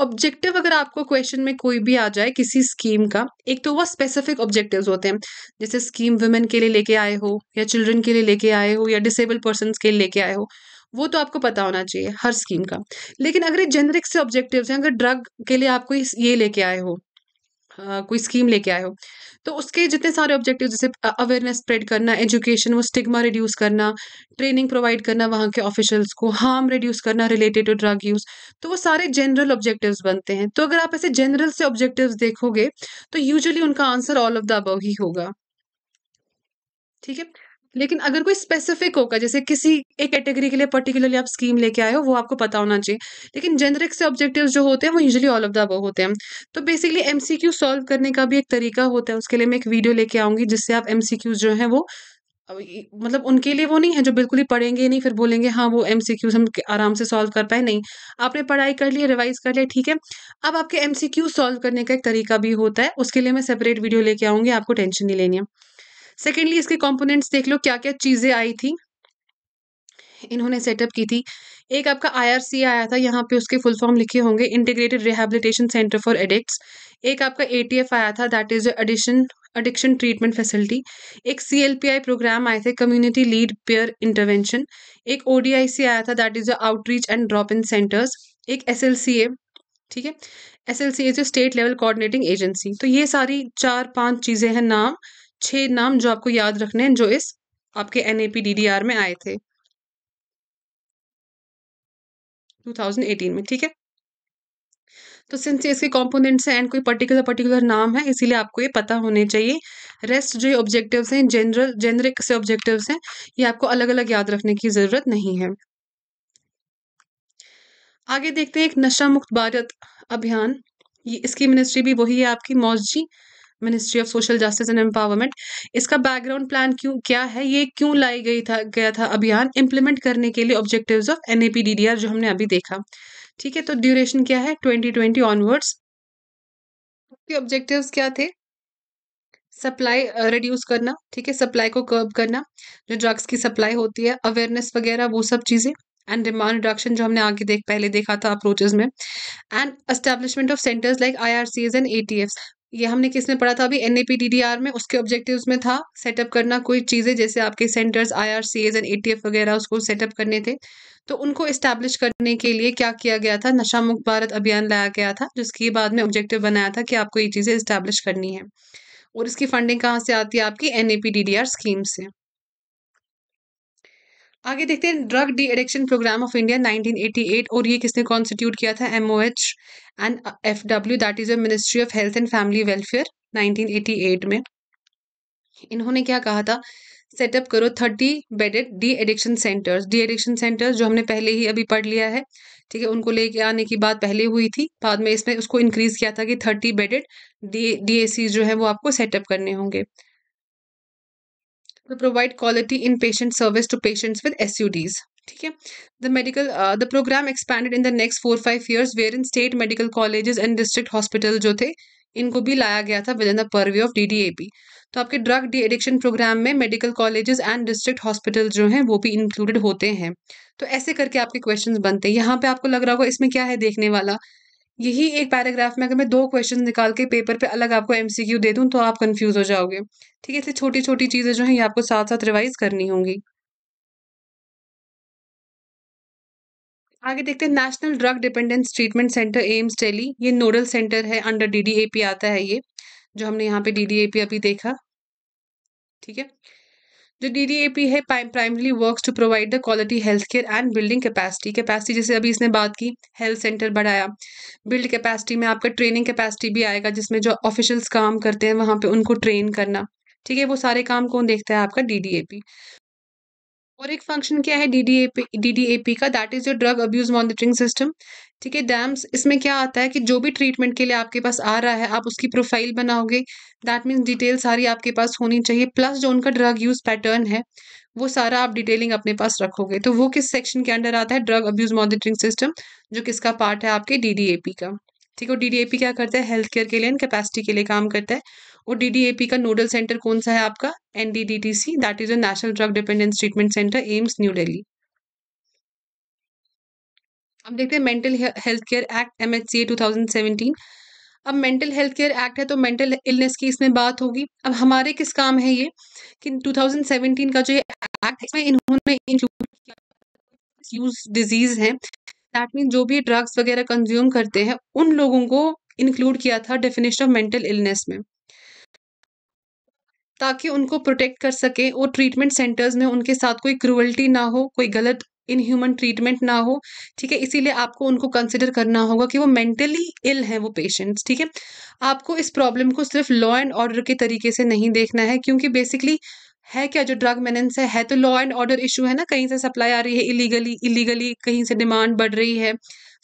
ऑब्जेक्टिव अगर आपको क्वेश्चन में कोई भी आ जाए किसी स्कीम का, एक तो वह स्पेसिफिक ऑब्जेक्टिव्स होते हैं, जैसे स्कीम वुमेन के लिए लेके आए हो या चिल्ड्रन के लिए लेके आए हो या डिसेबल पर्सन्स के लिए लेके आए हो, वो तो आपको पता होना चाहिए हर स्कीम का। लेकिन अगर ये जेनरिक से ऑब्जेक्टिव्स हैं, अगर ड्रग के लिए आपको ये लेके आए हो Uh, कोई स्कीम लेके आए हो, तो उसके जितने सारे ऑब्जेक्टिव जैसे अवेयरनेस स्प्रेड करना, एजुकेशन, वो स्टिग्मा रिड्यूस करना, ट्रेनिंग प्रोवाइड करना वहाँ के ऑफिशियल्स को, हार्म रिड्यूस करना रिलेटेड टू ड्रग यूज़, तो वो सारे जनरल ऑब्जेक्टिव्स बनते हैं। तो अगर आप ऐसे जनरल से ऑब्जेक्टिव्स देखोगे तो यूजुअली उनका answer all of the above ही होगा, ठीक है। लेकिन अगर कोई स्पेसिफिक होगा, जैसे किसी एक कैटेगरी के लिए पर्टिकुलरली आप स्कीम लेके आए हो, वो आपको पता होना चाहिए। लेकिन जेनरिक से ऑब्जेक्टिव्स जो होते हैं वो usually all of the above होते हैं। तो बेसिकली एमसीक्यू सॉल्व करने का भी एक तरीका होता है, उसके लिए मैं एक वीडियो लेके आऊंगी जिससे आप एमसीक्यू जो है वो, मतलब उनके लिए वो नहीं है जो बिल्कुल ही पढ़ेंगे नहीं फिर बोलेंगे हाँ वो एमसीक्यूज हम आराम से सॉल्व कर पाए, नहीं, आपने पढ़ाई कर ली, रिवाइज कर लिया, ठीक है, अब आपके एमसीक्यू सॉल्व करने का एक तरीका भी होता है, उसके लिए मैं सेपरेट वीडियो लेके आऊंगी, आपको टेंशन नहीं लेनी है। सेकेंडली, इसके कंपोनेंट्स देख लो क्या क्या चीज़ें आई थी, इन्होंने सेटअप की थी। एक आपका आईआरसी आया था, यहाँ पे उसके फुल फॉर्म लिखे होंगे integrated rehabilitation centre for addicts. एक आपका एटीएफ आया था, that is addition addiction treatment facility. एक सीएलपीआई प्रोग्राम आए थे, कम्युनिटी लीड पेयर इंटरवेंशन। एक ओडीआईसी आया था, that is outreach and drop in centres. एक एसएलसीए, ठीक है, एसएलसीए जो स्टेट लेवल कोऑर्डिनेटिंग एजेंसी। तो ये सारी चार पांच चीजें हैं, नाम छह नाम जो आपको याद रखने हैं जो इस आपके एनएपीडीडीआर में आए थे दो हज़ार अठारह में, ठीक है। तो सिंस इसके कंपोनेंट्स हैं एंड कोई पर्टिकुलर पर्टिकुलर नाम है, इसीलिए आपको ये पता होने चाहिए। रेस्ट जो ये ऑब्जेक्टिव्स हैं, जनरल जेनरिक से ऑब्जेक्टिव्स हैं, ये आपको अलग अलग याद रखने की जरूरत नहीं है। आगे देखते हैं एक नशा मुक्त भारत अभियान, ये इसकी मिनिस्ट्री भी वही है आपकी MoSJE, ministry of social justice and empowerment. इसका बैकग्राउंड प्लान क्यों क्या है, ये क्यों लाई गई था गया था अभियान इम्प्लीमेंट करने के लिए ऑब्जेक्टिव्स ऑफ एनएपीडीडीआर जो हमने अभी देखा, ठीक है। तो ड्यूरेशन क्या है ट्वेंटी ट्वेंटी ऑनवर्ड्स। उसके ऑब्जेक्टिव्स क्या थे, सप्लाई रिड्यूस करना, ठीक है, सप्लाई को कर्ब करना, जो ड्रग्स की सप्लाई होती है, अवेयरनेस वगैरह वो सब चीजें, एंड डिमांड रिडक्शन जो हमने आगे देख पहले देखा था अप्रोचेस में, and establishment of centres like IRCs and ATFs. ये हमने किसने पढ़ा था अभी एनएपीडीडीआर में, उसके ऑब्जेक्टिव्स में था सेटअप करना कोई चीज़ें, जैसे आपके सेंटर्स आईआरसीएज एंड एटीएफ वगैरह उसको सेटअप करने थे। तो उनको इस्टेब्लिश करने के लिए क्या किया गया था, नशा मुक्त भारत अभियान लाया गया था, जिसकी बाद में ऑब्जेक्टिव बनाया था कि आपको ये चीज़ें इस्टेब्लिश करनी है। और इसकी फंडिंग कहाँ से आती है, आपकी एनएपीडीडीआर स्कीम से। आगे देखते हैं drug de addiction programme of India nineteen eighty eight, और ये किसने कॉन्स्टिट्यूट किया था, MOH and FW, that is a ministry of health and family welfare. Nineteen eighty eight में इन्होंने क्या कहा था, सेटअप करो thirty bedded de addiction centres. De addiction centres जो हमने पहले ही अभी पढ़ लिया है, ठीक है, उनको लेके आने की बात पहले हुई थी, बाद में इसमें उसको इंक्रीज किया था कि thirty bedded D D A C जो है वो आपको सेटअप करने होंगे। to provide quality inpatient service to patients with S U Ds, ठीक है। The medical uh, the program expanded in the next four five years, wherein state medical colleges and district hospital जो थे इनको भी लाया गया था within the purview of D D A P। तो आपके ड्रग डी एडिक्शन प्रोग्राम में medical colleges and district hospital जो हैं वो भी इंक्लूडेड होते हैं। तो ऐसे करके आपके क्वेश्चंस बनते हैं। यहाँ पे आपको लग रहा होगा इसमें क्या है देखने वाला, यही एक पैराग्राफ में अगर मैं दो क्वेश्चन निकाल के पेपर पे अलग आपको एमसीक्यू दे दूं तो आप कंफ्यूज हो जाओगे, ठीक है। इसलिए छोटी छोटी चीजें जो हैं ये आपको साथ साथ रिवाइज करनी होंगी। आगे देखते हैं national drug dependence treatment centre AIIMS Delhi, ये नोडल सेंटर है, अंडर डीडीएपी आता है, ये जो हमने यहाँ पे डीडीएपी अभी देखा, ठीक है। जो डीडीएपी है primary works to provide the quality health care and building capacity. Capacity जैसे अभी इसने बात की, हेल्थ सेंटर बढ़ाया, बिल्ड कैपेसिटी में आपका ट्रेनिंग कैपेसिटी भी आएगा, जिसमें जो ऑफिशियल्स काम करते हैं वहां पे उनको ट्रेन करना, ठीक है। वो सारे काम कौन देखता है, आपका डीडीएपी। और एक फंक्शन क्या है डीडीएपी डीडीएपी का, that is your drug abuse monitoring system, ठीक है, डैम्स। इसमें क्या आता है कि जो भी ट्रीटमेंट के लिए आपके पास आ रहा है आप उसकी प्रोफाइल बनाओगे, दैट मीन्स डिटेल सारी आपके पास होनी चाहिए, प्लस जो उनका ड्रग यूज पैटर्न है वो सारा आप डिटेलिंग अपने पास रखोगे। तो वो किस सेक्शन के अंडर आता है, ड्रग अब्यूज मॉनिटरिंग सिस्टम, जो किसका पार्ट है आपके डीडीएपी का, ठीक है। और डीडीएपी क्या करता है, हेल्थ केयर के लिए एंड कैपेसिटी के लिए काम करता है। और डीडीएपी का नोडल सेंटर कौन सा है आपका, NDDTC, that is a national drug dependence treatment centre AIIMS new Delhi. अब देखते हैं mental health care act MHCA two thousand seventeen. अब मेंटल हेल्थ केयर एक्ट है तो मेंटल इलनेस की इसमें बात होगी। अब हमारे किस काम है ये कि टू थाउजेंड सेवेंटीन का जो ये एक्ट, इसमें इन्होंने इंक्लूड यूज डिजीज है, दैट मीन जो भी ड्रग्स वगैरह कंज्यूम करते हैं उन लोगों को इंक्लूड किया था डेफिनेशन ऑफ मेंटल इलनेस में, ताकि उनको प्रोटेक्ट कर सके और ट्रीटमेंट सेंटर्स में उनके साथ कोई क्रूअल्टी ना हो, कोई गलत इनह्यूमन ट्रीटमेंट ना हो, ठीक है। इसीलिए आपको उनको कंसिडर करना होगा कि वो मेंटली इल हैं वो पेशेंट्स, ठीक है। आपको इस प्रॉब्लम को सिर्फ लॉ एंड ऑर्डर के तरीके से नहीं देखना है, क्योंकि बेसिकली है क्या जो ड्रग मेनेंस है, है तो लॉ एंड ऑर्डर इशू है ना, कहीं से सप्लाई आ रही है इलीगली, इलीगली कहीं से डिमांड बढ़ रही है,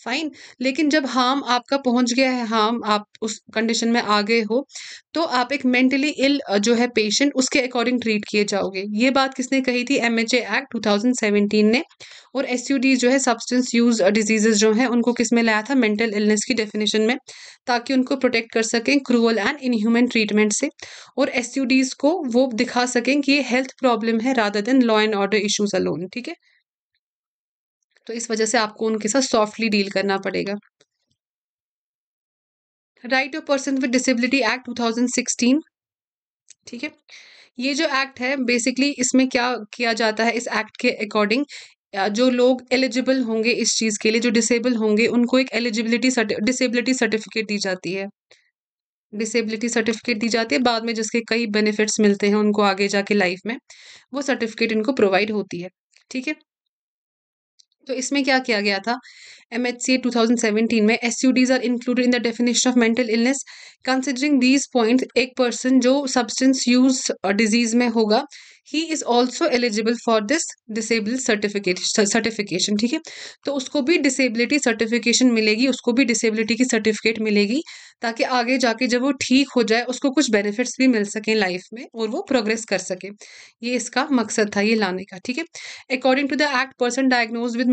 फाइन। लेकिन जब हार्म आपका पहुंच गया है, हार्म आप उस कंडीशन में आ गए हो, तो आप एक मेंटली इल जो है पेशेंट उसके अकॉर्डिंग ट्रीट किए जाओगे। ये बात किसने कही थी? एमएचए एक्ट दो हज़ार सत्रह ने। और एसयूडी जो है सब्सटेंस यूज डिजीजेस जो हैं उनको किस में लाया था? मेंटल इलनेस की डेफिनेशन में, ताकि उनको प्रोटेक्ट कर सकें क्रूअल एंड इनह्यूमन ट्रीटमेंट से, और एसयूडीज को वो दिखा सकें कि ये हेल्थ प्रॉब्लम है rather than law and order issues alone, ठीक है। तो इस वजह से आपको उनके साथ सॉफ्टली डील करना पड़ेगा। Right of person with disability act दो हज़ार सोलह, ठीक है। ये जो एक्ट है बेसिकली इसमें क्या किया जाता है, इस एक्ट के अकॉर्डिंग जो लोग एलिजिबल होंगे इस चीज़ के लिए, जो डिसेबल होंगे, उनको एक एलिजिबिलिटी डिसेबिलिटी सर्टिफिकेट दी जाती है, डिसेबिलिटी सर्टिफिकेट दी जाती है बाद में जिसके कई बेनिफिट्स मिलते हैं उनको आगे जाके लाइफ में, वो सर्टिफिकेट इनको प्रोवाइड होती है, ठीक है। तो इसमें क्या किया गया था? एमएचसीए दो हज़ार सत्रह में SUDs are included in the definition of mental illness. Considering these points, एक पर्सन जो सब्सटेंस यूज डिजीज में होगा, he is also eligible for this disable certificate certification, ठीक है। तो उसको भी डिसेबिलिटी सर्टिफिकेशन मिलेगी, उसको भी डिसेबिलिटी की सर्टिफिकेट मिलेगी, ताकि आगे जाके जब वो ठीक हो जाए उसको कुछ बेनिफिट्स भी मिल सकें लाइफ में और वो प्रोग्रेस कर सके। ये इसका मकसद था, ये लाने का, ठीक है। According to the act, person diagnose with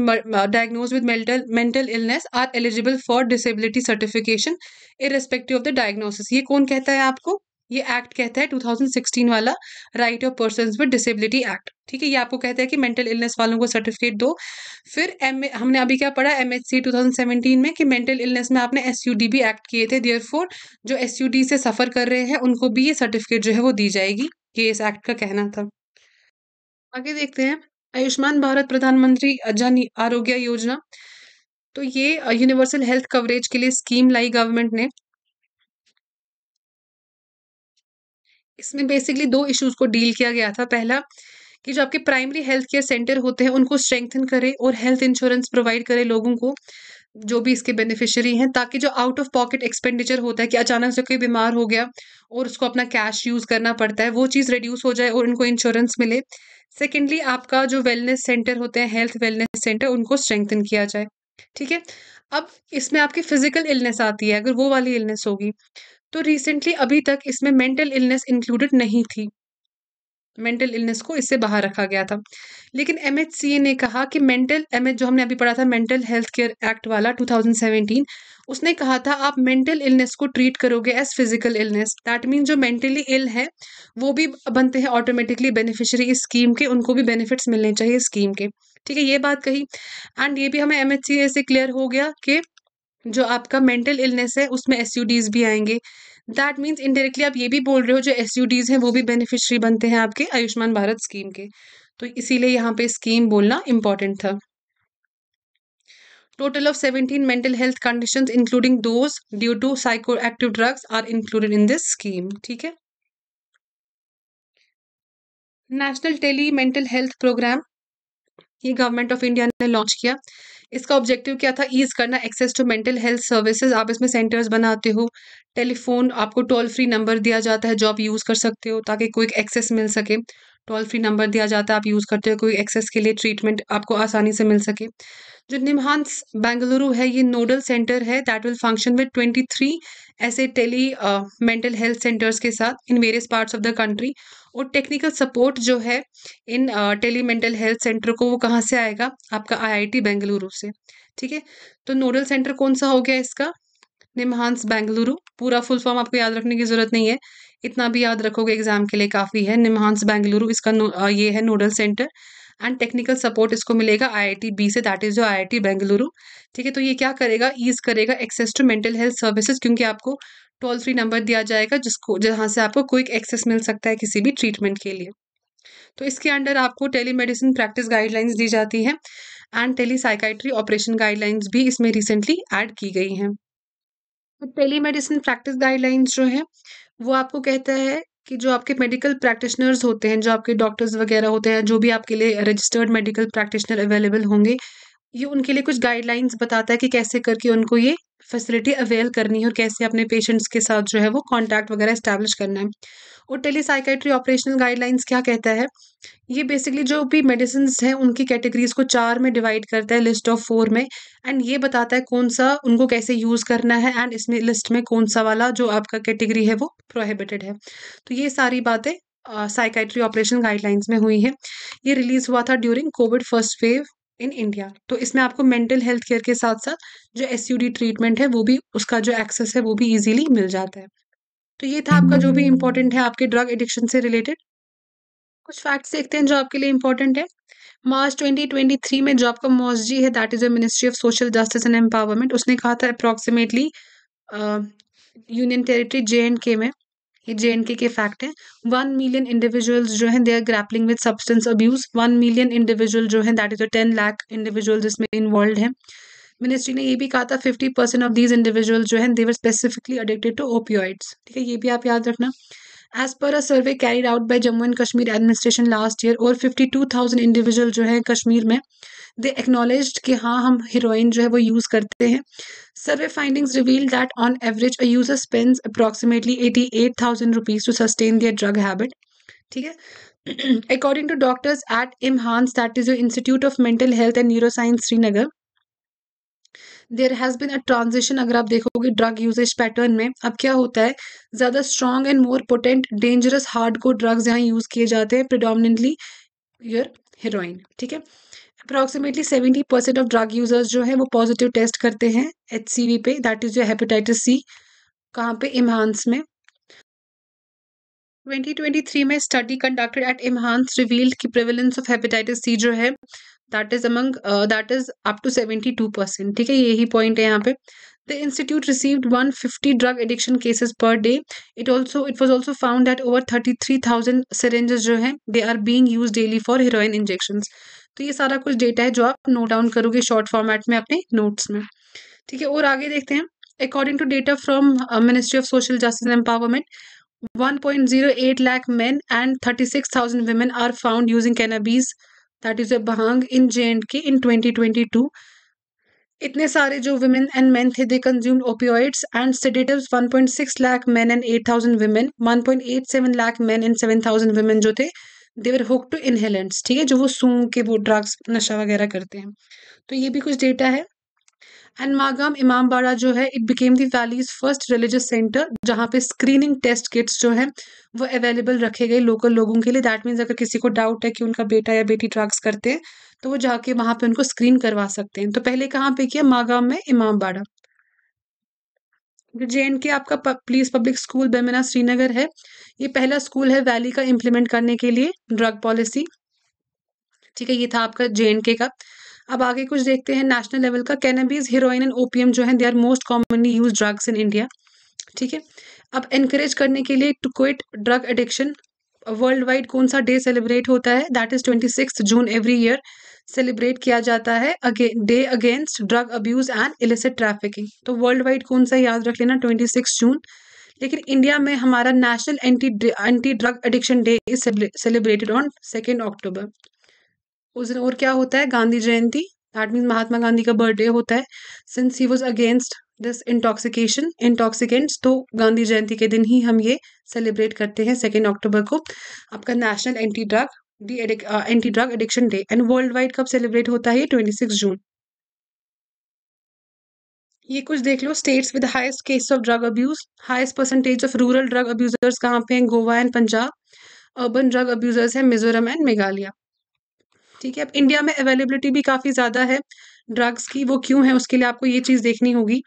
diagnose with mental mental illness are eligible for disability certification irrespective of the diagnosis. ये कौन कहता है आपको? ये एक्ट कहता है दो हज़ार सोलह वाला, right of person with disability act, ठीक है। ये आपको कहता है कि मेंटल इलनेस वालों को सर्टिफिकेट दो। फिर एम हमने अभी क्या पढ़ा एमएचसी दो हज़ार सत्रह में, कि मेंटल इलनेस में आपने एसयूडी भी एक्ट किए थे, देयरफॉर जो एसयूडी से सफ़र कर रहे हैं उनको भी ये सर्टिफिकेट जो है वो दी जाएगी, ये इस एक्ट का कहना था। आगे देखते हैं आयुष्मान भारत प्रधानमंत्री जन आरोग्य योजना। तो ये यूनिवर्सल हेल्थ कवरेज के लिए स्कीम लाई गवर्नमेंट ने। इसमें बेसिकली दो इश्यूज को डील किया गया था। पहला कि जो आपके प्राइमरी हेल्थ केयर सेंटर होते हैं उनको स्ट्रेंथन करें और हेल्थ इंश्योरेंस प्रोवाइड करें लोगों को जो भी इसके बेनिफिशियरी हैं, ताकि जो आउट ऑफ पॉकेट एक्सपेंडिचर होता है कि अचानक से कोई बीमार हो गया और उसको अपना कैश यूज़ करना पड़ता है, वो चीज़ रिड्यूस हो जाए और उनको इंश्योरेंस मिले। सेकेंडली, आपका जो वेलनेस सेंटर होते हैं, हेल्थ वेलनेस सेंटर, उनको स्ट्रेंथन किया जाए, ठीक है। अब इसमें आपकी फिजिकल इलनेस आती है, अगर वो वाली इलनेस होगी तो रिसेंटली अभी तक इसमें मेंटल इलनेस इंक्लूडेड नहीं थी, मेंटल इलनेस को इससे बाहर रखा गया था। लेकिन एमएचसीए ने कहा कि मेंटल एमएच जो हमने अभी पढ़ा था मेंटल हेल्थ केयर एक्ट वाला दो हज़ार सत्रह, उसने कहा था आप मेंटल इलनेस को ट्रीट करोगे as physical illness, that mean जो मेंटली इल है वो भी बनते हैं ऑटोमेटिकली बेनिफिशियरी इस स्कीम के, उनको भी बेनिफिट्स मिलने चाहिए स्कीम के, ठीक है। ये बात कही। एंड ये भी हमें एमएचसीए से क्लियर हो गया कि जो आपका मेंटल इलनेस है उसमें एसयूडीज भी आएंगे, दैट मीन्स इनडायरेक्टली आप ये भी बोल रहे हो जो एसयूडीज हैं वो भी बेनिफिशियरी बनते हैं आपके आयुष्मान भारत स्कीम के। तो इसीलिए यहाँ पे स्कीम बोलना इम्पॉर्टेंट था। Total of seventeen mental health conditions including those due to psycho active drugs are included in this scheme, ठीक है। National tele mental health programme ये गवर्नमेंट ऑफ इंडिया ने लॉन्च किया। इसका ऑब्जेक्टिव क्या था? ईज करना access to mental health services. आप इसमें सेंटर्स बनाते हो, टेलीफोन, आपको टोल फ्री नंबर दिया जाता है जो आप यूज़ कर सकते हो ताकि क्विक एक्सेस मिल सके। टोल फ्री नंबर दिया जाता है, आप यूज़ करते हो क्विक एक्सेस के लिए, ट्रीटमेंट आपको आसानी से मिल सके। जो निमहांस बेंगलुरु है ये नोडल सेंटर है that will function with twenty three ऐसे टेली मेंटल हेल्थ सेंटर्स के साथ in various parts of the country. और टेक्निकल सपोर्ट जो है इन टेली मेंटल हेल्थ सेंटर को वो कहाँ से आएगा? आपका आईआईटी बेंगलुरु से, ठीक है। तो नोडल सेंटर कौन सा हो गया इसका? निमहांस बेंगलुरु। पूरा फुल फॉर्म आपको याद रखने की ज़रूरत नहीं है, इतना भी याद रखोगे एग्जाम के लिए काफ़ी है। निमहांस बेंगलुरु इसका नो, आ, ये है nodal centre. And technical support इसको मिलेगा आईआईटी बी से, दैट इज जो आईआईटी बेंगलुरु, ठीक है। तो ये क्या करेगा? ईज करेगा access to mental health services, क्योंकि आपको टोल फ्री नंबर दिया जाएगा जिसको जहाँ से आपको क्विक एक्सेस मिल सकता है किसी भी ट्रीटमेंट के लिए। तो इसके अंडर आपको टेली मेडिसिन प्रैक्टिस गाइडलाइंस दी जाती हैं and tele psychiatry operation guidelines भी इसमें रिसेंटली ऐड की गई हैं। तो टेली मेडिसिन प्रैक्टिस गाइडलाइंस जो है वो आपको कहता है कि जो आपके मेडिकल प्रैक्टिशनर्स होते हैं, जो आपके डॉक्टर्स वगैरह होते हैं, जो भी आपके लिए रजिस्टर्ड मेडिकल प्रैक्टिशनर अवेलेबल होंगे, ये उनके लिए कुछ गाइडलाइंस बताता है कि कैसे करके उनको ये फैसिलिटी अवेल करनी है और कैसे अपने पेशेंट्स के साथ जो है वो कॉन्टैक्ट वगैरह इस्टेब्लिश करना है। और टेली साइकाइट्री ऑपरेशनल गाइडलाइंस क्या कहता है, ये बेसिकली जो भी मेडिसिन हैं उनकी कैटेगरीज को चार में डिवाइड करता है, लिस्ट ऑफ फोर में, एंड ये बताता है कौन सा उनको कैसे यूज़ करना है एंड इसमें लिस्ट में कौन सा वाला जो आपका कैटेगरी है वो प्रोहिबिटेड है। तो ये सारी बातें साइकाइट्री ऑपरेशन गाइडलाइंस में हुई हैं। ये रिलीज़ हुआ था during Covid first wave in India. तो इसमें आपको मेंटल हेल्थ केयर के साथ साथ जो एसयूडी ट्रीटमेंट है वो भी, उसका जो एक्सेस है वो भी इजीली मिल जाता है। तो ये था आपका जो भी इम्पोर्टेंट है आपके ड्रग एडिक्शन से रिलेटेड। कुछ फैक्ट्स देखते हैं जो आपके लिए इम्पोर्टेंट है। मार्च ट्वेंटी ट्वेंटी थ्री में जो आपका मॉसजी है, that is a ministry of social justice and empowerment, उसने कहा था approximately union territory J and K में, ये जे एंड के के फैक्ट है, वन मिलियन इंडिविजुअल्स जो हैं they are grappling with substance abuse. One million individual जो हैं that is a ten lakh individuals इसमें इन्वॉल्व हैं। मिनिस्ट्री ने ये भी कहा था fifty percent of these individual जो हैं they were specifically addicted to opioids. ठीक है, ये भी आप याद रखना। As per a survey carried out by Jammu and Kashmir administration last year, और फिफ्टी टू थाउजेंड इंडिविजुअल जो हैं कश्मीर में दे एक्नॉलेज्ड कि हाँ हम हीरोइन जो है वो यूज़ करते हैं। Survey findings reveal that on average a user spends approximately eighty eight thousand rupees to sustain their drug habit. ठीक है, according to doctors at IMHANS, that is institute of mental health and neuro science Srinagar, there has been a transition. अगर आप देखोगे drug usage pattern में अब क्या होता है, ज़्यादा strong and more potent dangerous hardcore drugs यहाँ यूज़ किए जाते हैं, प्रिडोमिनेंटली योर हीरोइन। ठीक है, approximately seventy percent of drug users जो है वो पॉजिटिव टेस्ट करते हैं एच सी वी पे, दैट इज जो हेपेटाइटिस सी, कहाँ पे इमहान्स में। ट्वेंटी ट्वेंटी थ्री में study conducted at IMHANS revealed कि प्रेवलेंस ऑफ हेपेटाइटिस सी जो है that is among that is up to seventy two percent. ठीक है, यही पॉइंट है यहाँ पे। The institute received one hundred fifty drug addiction cases per day. It also it was also found that over thirty-three thousand syringes जो हैं they are being used daily for heroin injections. तो ये सारा कुछ data है जो आप note down करोगे शॉर्ट फॉर्मेट में अपने नोट्स में। ठीक है, और आगे देखते हैं। According to data from ministry of social justice and empowerment, one point zero eight lakh men and thirty-six thousand women are found using cannabis, that is a bhang, in J and K in twenty twenty-two. इतने सारे जो women and men थे they consumed opioids and sedatives. one point six lakh men and eight thousand women, one point eight seven lakh men and seven thousand women जो थे they were hooked to inhalants. ठीक है, जो वो सूंघ के वो ड्रग्स नशा वगैरह करते हैं। तो ये भी कुछ डेटा है। एंड मागाम इमाम बाड़ा जो है it became the valley's first religious centre जहाँ पे स्क्रीनिंग टेस्ट किट्स जो है वो अवेलेबल रखे गए लोकल लोगों के लिए। दैट मीन्स अगर किसी को डाउट है कि उनका बेटा या बेटी ड्रग्स करते हैं तो वो जाके वहाँ पे उनको स्क्रीन करवा सकते हैं। तो पहले कहाँ पे किया, मागाम में इमाम बाड़ा। जे एंड के आपका police public school Bemina Srinagar है, ये पहला स्कूल है वैली का इम्प्लीमेंट करने के लिए ड्रग पॉलिसी। ठीक है, ये था आपका जे एंड के का। अब आगे कुछ देखते हैं नेशनल लेवल का। कैनबीज, हीरोइन एंड ओपीएम जो है they are most commonly use drugs in India. ठीक है, अब एनकरेज करने के लिए to quit drug addiction world wide कौन सा डे सेलिब्रेट होता है, that is twenty six June every year celebrate किया जाता है, day against drug abuse and illicit trafficking. तो वर्ल्ड वाइड कौन सा याद रख लेना, ट्वेंटी सिक्स जून। लेकिन इंडिया में हमारा national anti anti drug addiction day is celebrated on second October. उस दिन और क्या होता है, गांधी जयंती, दैट मीन्स महात्मा गांधी का बर्थडे होता है। Since he was against this intoxication intoxicants, तो गांधी जयंती के दिन ही हम ये सेलिब्रेट करते हैं सेकेंड अक्टूबर को, आपका national anti drug D anti drug addiction day. And world wide कब सेलिब्रेट होता है, ट्वेंटी सिक्स जून। ये कुछ देख लो, states with highest case of drug abuse. Highest percentage of rural drug abusers कहाँ पे हैं, Goa and Punjab. Urban drug abusers हैं मिजोरम एंड मेघालय। ठीक है, अब इंडिया में अवेलेबिलिटी भी काफ़ी ज़्यादा है ड्रग्स की, वो क्यों है उसके लिए आपको ये चीज़ देखनी होगी।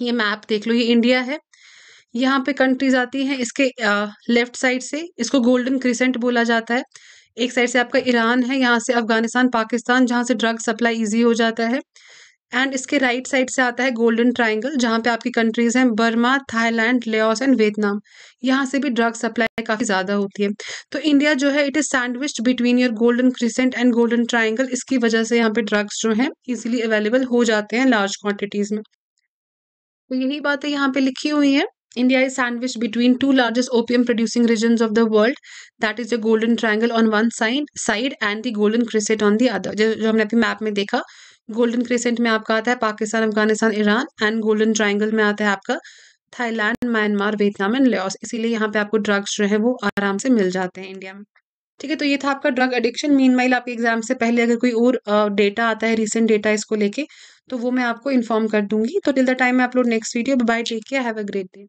ये मैप देख लो, ये इंडिया है, यहाँ पे कंट्रीज आती हैं इसके लेफ्ट साइड से, इसको गोल्डन क्रिसेंट बोला जाता है। एक साइड से आपका ईरान है, यहाँ से अफगानिस्तान, पाकिस्तान, जहाँ से ड्रग सप्लाई इजी हो जाता है। एंड इसके राइट right साइड से आता है गोल्डन ट्रायंगल, जहाँ पे आपकी कंट्रीज हैं Burma, Thailand, Laos and Vietnam, यहाँ से भी ड्रग सप्लाई काफ़ी ज़्यादा होती है। तो इंडिया जो है it is sandwiched between your golden crescent and golden triangle, इसकी वजह से यहाँ पे ड्रग्स जो हैं ईजिली अवेलेबल हो जाते हैं लार्ज क्वान्टिटीज़ में। तो यही बातें यहाँ पे लिखी हुई हैं। India is sandwiched between two largest opium-producing regions of the world, that is the Golden Triangle on one side, side and the Golden Crescent on the other. जो हमने अपने मैप में देखा, गोल्डन क्रेसेंट में आपका आता है Pakistan, Afghanistan, Iran and golden triangle में आता है आपका Thailand, Myanmar, Vietnam and Laos. इसीलिए यहाँ पे आपको ड्रग्स जो है वो आराम से मिल जाते हैं इंडिया में। ठीक है, तो ये था आपका ड्रग एडिक्शन। मीनवाइल आपके एग्जाम से पहले अगर कोई और डेटा आता है, रिसेंट डेटा इसको लेके, तो वो मैं आपको इन्फॉर्म कर दूंगी। तो टिल द टाइम मैं upload next video. Bye, take care, have a great day.